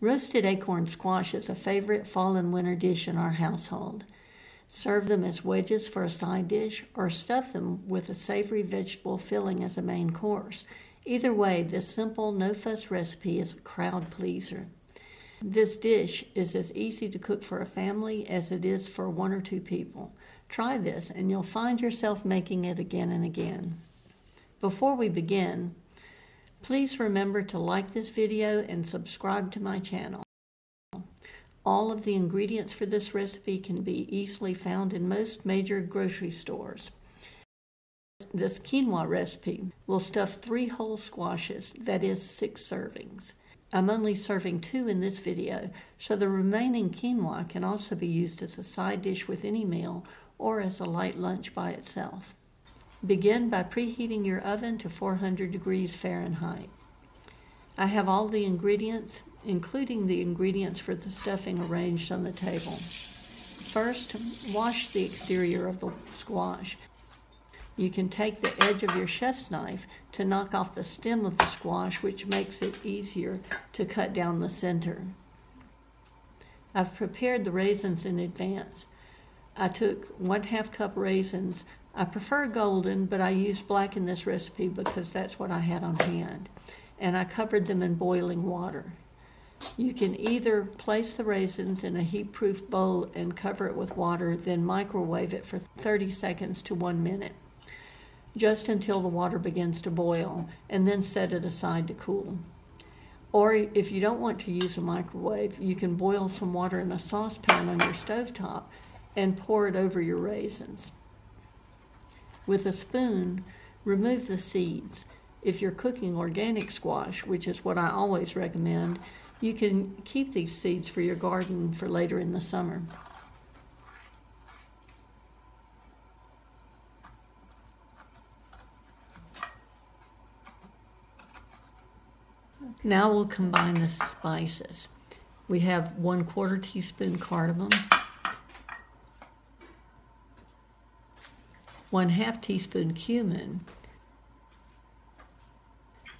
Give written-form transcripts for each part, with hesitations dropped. Roasted acorn squash is a favorite fall and winter dish in our household. Serve them as wedges for a side dish or stuff them with a savory vegetable filling as a main course. Either way, this simple, no-fuss recipe is a crowd pleaser. This dish is as easy to cook for a family as it is for one or two people. Try this and you'll find yourself making it again and again. Before we begin, please remember to like this video and subscribe to my channel. All of the ingredients for this recipe can be easily found in most major grocery stores. This quinoa recipe will stuff 3 whole squashes, that is 6 servings. I'm only serving 2 in this video, so the remaining quinoa can also be used as a side dish with any meal or as a light lunch by itself. Begin by preheating your oven to 400 degrees Fahrenheit. I have all the ingredients, including the ingredients for the stuffing, arranged on the table. First, wash the exterior of the squash. You can take the edge of your chef's knife to knock off the stem of the squash, which makes it easier to cut down the center. I've prepared the raisins in advance. I took 1/2 cup raisins. I prefer golden, but I used black in this recipe because that's what I had on hand. And I covered them in boiling water. You can either place the raisins in a heat-proof bowl and cover it with water, then microwave it for 30 seconds to 1 minute, just until the water begins to boil, and then set it aside to cool. Or if you don't want to use a microwave, you can boil some water in a saucepan on your stovetop and pour it over your raisins. With a spoon, remove the seeds. If you're cooking organic squash, which is what I always recommend, you can keep these seeds for your garden for later in the summer. Now we'll combine the spices. We have 1/4 teaspoon cardamom, 1/2 teaspoon cumin,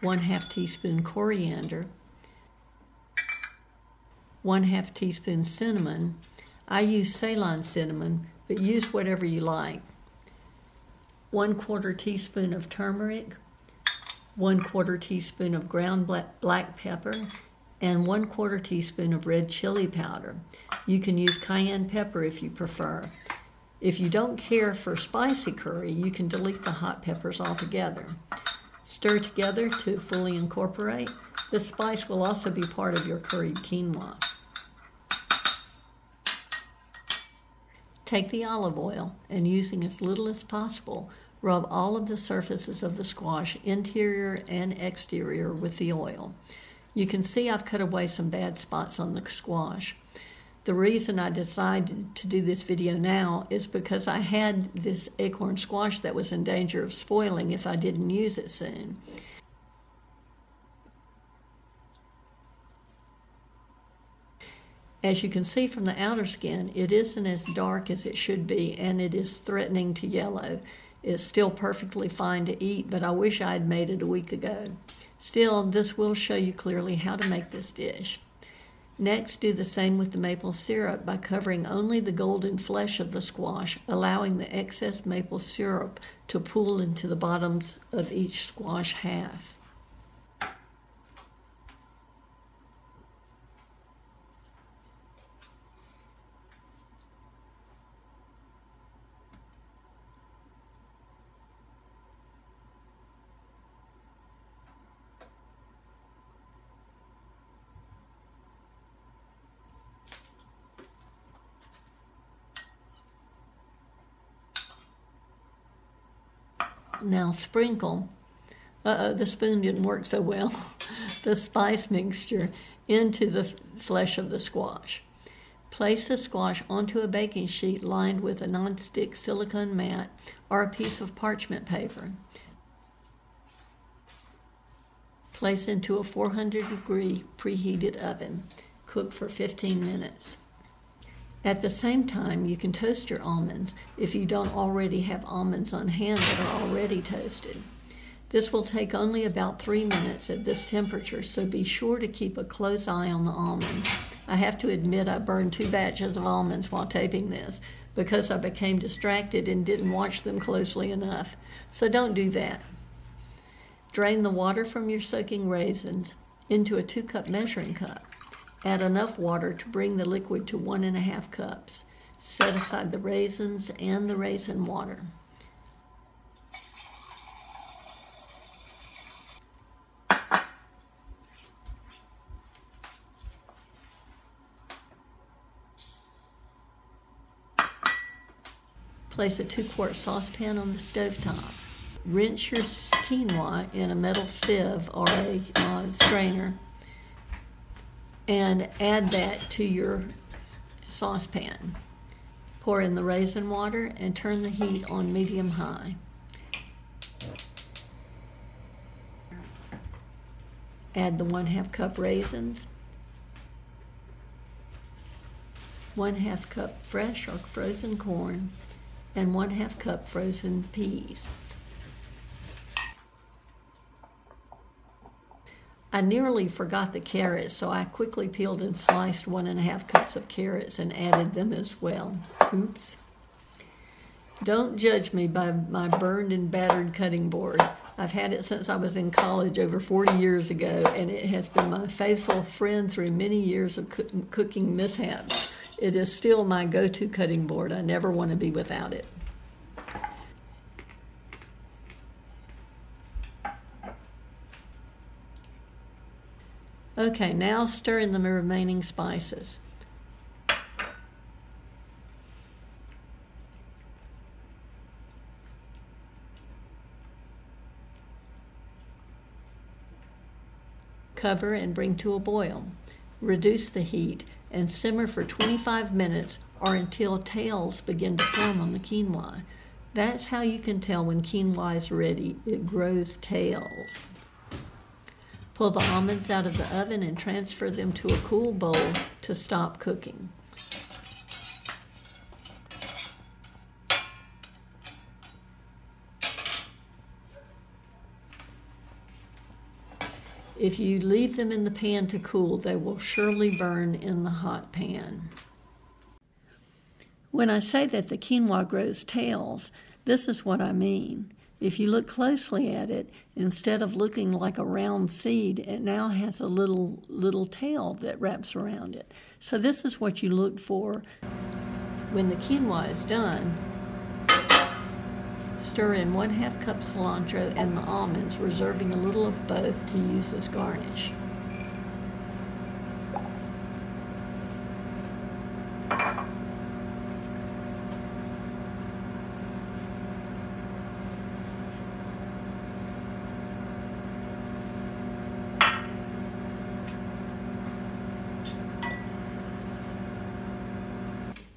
1/2 teaspoon coriander, 1/2 teaspoon cinnamon. I use Ceylon cinnamon, but use whatever you like. 1/4 teaspoon of turmeric, 1/4 teaspoon of ground black pepper, and 1/4 teaspoon of red chili powder. You can use cayenne pepper if you prefer. If you don't care for spicy curry, you can delete the hot peppers altogether. Stir together to fully incorporate. This spice will also be part of your curried quinoa. Take the olive oil and, using as little as possible, rub all of the surfaces of the squash, interior and exterior, with the oil. You can see I've cut away some bad spots on the squash. The reason I decided to do this video now is because I had this acorn squash that was in danger of spoiling if I didn't use it soon. As you can see from the outer skin, it isn't as dark as it should be, and it is threatening to yellow. It's still perfectly fine to eat, but I wish I had made it a week ago. Still, this will show you clearly how to make this dish. Next, do the same with the maple syrup by covering only the golden flesh of the squash, allowing the excess maple syrup to pool into the bottoms of each squash half. Now sprinkle, the spoon didn't work so well, the spice mixture into the flesh of the squash. Place the squash onto a baking sheet lined with a nonstick silicone mat or a piece of parchment paper. Place into a 400-degree preheated oven. Cook for 15 minutes. At the same time, you can toast your almonds if you don't already have almonds on hand that are already toasted. This will take only about 3 minutes at this temperature, so be sure to keep a close eye on the almonds. I have to admit I burned 2 batches of almonds while taping this because I became distracted and didn't watch them closely enough. So don't do that. Drain the water from your soaking raisins into a 2-cup measuring cup. Add enough water to bring the liquid to 1.5 cups. Set aside the raisins and the raisin water. Place a 2-quart saucepan on the stovetop. Rinse your quinoa in a metal sieve or a strainer and add that to your saucepan. Pour in the raisin water and turn the heat on medium-high. Add the 1/2 cup raisins, 1/2 cup fresh or frozen corn, and 1/2 cup frozen peas. I nearly forgot the carrots, so I quickly peeled and sliced 1.5 cups of carrots and added them as well. Oops. Don't judge me by my burned and battered cutting board. I've had it since I was in college over 40 years ago, and it has been my faithful friend through many years of cooking mishaps. It is still my go-to cutting board. I never want to be without it. Okay, now stir in the remaining spices. Cover and bring to a boil. Reduce the heat and simmer for 25 minutes or until tails begin to form on the quinoa. That's how you can tell when quinoa is ready. It grows tails. Pull the almonds out of the oven and transfer them to a cool bowl to stop cooking. If you leave them in the pan to cool, they will surely burn in the hot pan. When I say that the quinoa grows tails, this is what I mean. If you look closely at it, instead of looking like a round seed, it now has a little tail that wraps around it. So this is what you look for. When the quinoa is done, stir in 1/2 cup cilantro and the almonds, reserving a little of both to use as garnish.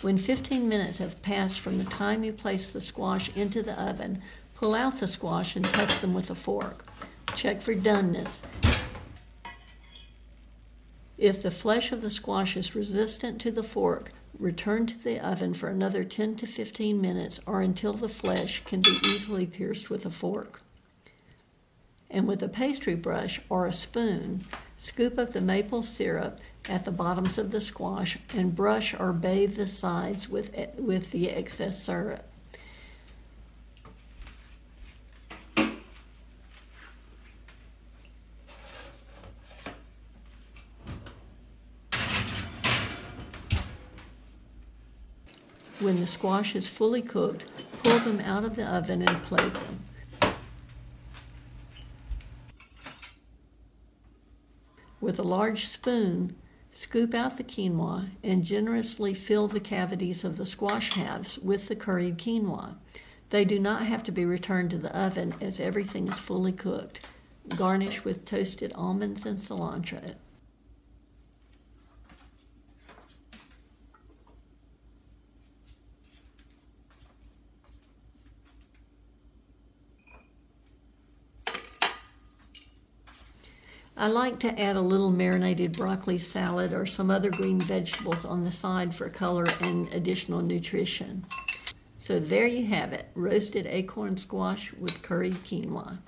When 15 minutes have passed from the time you place the squash into the oven, pull out the squash and test them with a fork. Check for doneness. If the flesh of the squash is resistant to the fork, return to the oven for another 10 to 15 minutes or until the flesh can be easily pierced with a fork. And with a pastry brush or a spoon, scoop up the maple syrup at the bottoms of the squash and brush or bathe the sides with the excess syrup. When the squash is fully cooked, pull them out of the oven and plate them. With a large spoon, scoop out the quinoa and generously fill the cavities of the squash halves with the curried quinoa. They do not have to be returned to the oven as everything is fully cooked. Garnish with toasted almonds and cilantro. I like to add a little marinated broccoli salad or some other green vegetables on the side for color and additional nutrition. So there you have it, roasted acorn squash with curried quinoa.